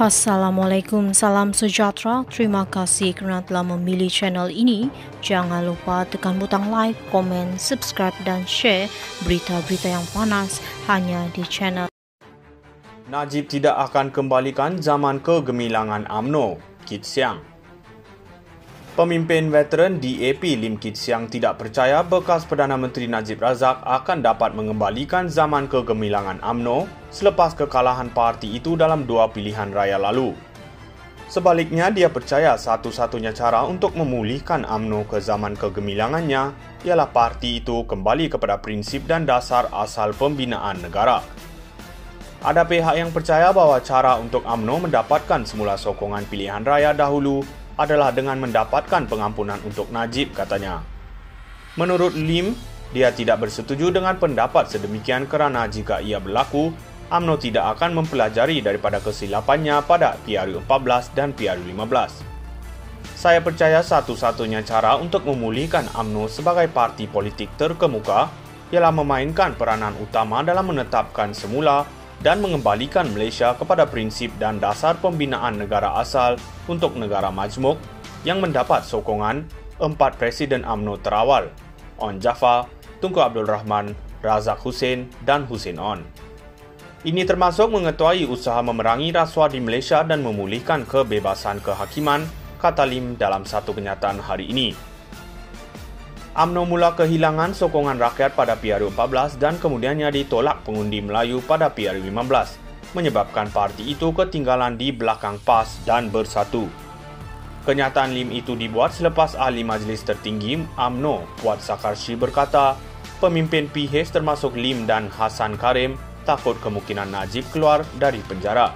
Assalamualaikum, salam sejahtera. Terima kasih karena telah memilih channel ini. Jangan lupa tekan butang like, komen, subscribe, dan share berita-berita yang panas hanya di channel. Najib tidak akan kembalikan zaman kegemilangan UMNO, Kit Siang. Pemimpin veteran DAP Lim Kit Siang tidak percaya bekas Perdana Menteri Najib Razak akan dapat mengembalikan zaman kegemilangan UMNO selepas kekalahan parti itu dalam dua pilihan raya lalu. Sebaliknya, dia percaya satu-satunya cara untuk memulihkan UMNO ke zaman kegemilangannya ialah parti itu kembali kepada prinsip dan dasar asal pembinaan negara. Ada pihak yang percaya bahawa cara untuk UMNO mendapatkan semula sokongan pilihan raya dahulu adalah dengan mendapatkan pengampunan untuk Najib, katanya. Menurut Lim, dia tidak bersetuju dengan pendapat sedemikian kerana jika ia berlaku, UMNO tidak akan mempelajari daripada kesilapannya pada PRU 14 dan PRU 15. Saya percaya satu-satunya cara untuk memulihkan UMNO sebagai parti politik terkemuka ialah memainkan peranan utama dalam menetapkan semula dan mengembalikan Malaysia kepada prinsip dan dasar pembinaan negara asal untuk negara majmuk yang mendapat sokongan 4 Presiden UMNO terawal, Onn Jaafar, Tunku Abdul Rahman, Razak Hussein dan Hussein On. Ini termasuk mengetuai usaha memerangi rasuah di Malaysia dan memulihkan kebebasan kehakiman, kata Lim dalam satu kenyataan hari ini. UMNO mula kehilangan sokongan rakyat pada PRU 14 dan kemudiannya ditolak pengundi Melayu pada PRU 15, menyebabkan parti itu ketinggalan di belakang PAS dan Bersatu. Kenyataan Lim itu dibuat selepas Ahli Majlis Tertinggi UMNO, Puan Sakarshi berkata, pemimpin PH termasuk Lim dan Hasan Karim takut kemungkinan Najib keluar dari penjara.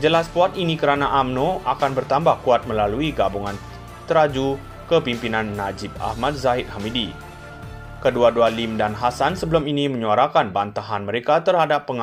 Jelas kuat ini kerana UMNO akan bertambah kuat melalui gabungan teraju kepimpinan Najib Ahmad Zahid Hamidi. Kedua-dua Lim dan Hasan sebelum ini menyuarakan bantahan mereka terhadap pengampunan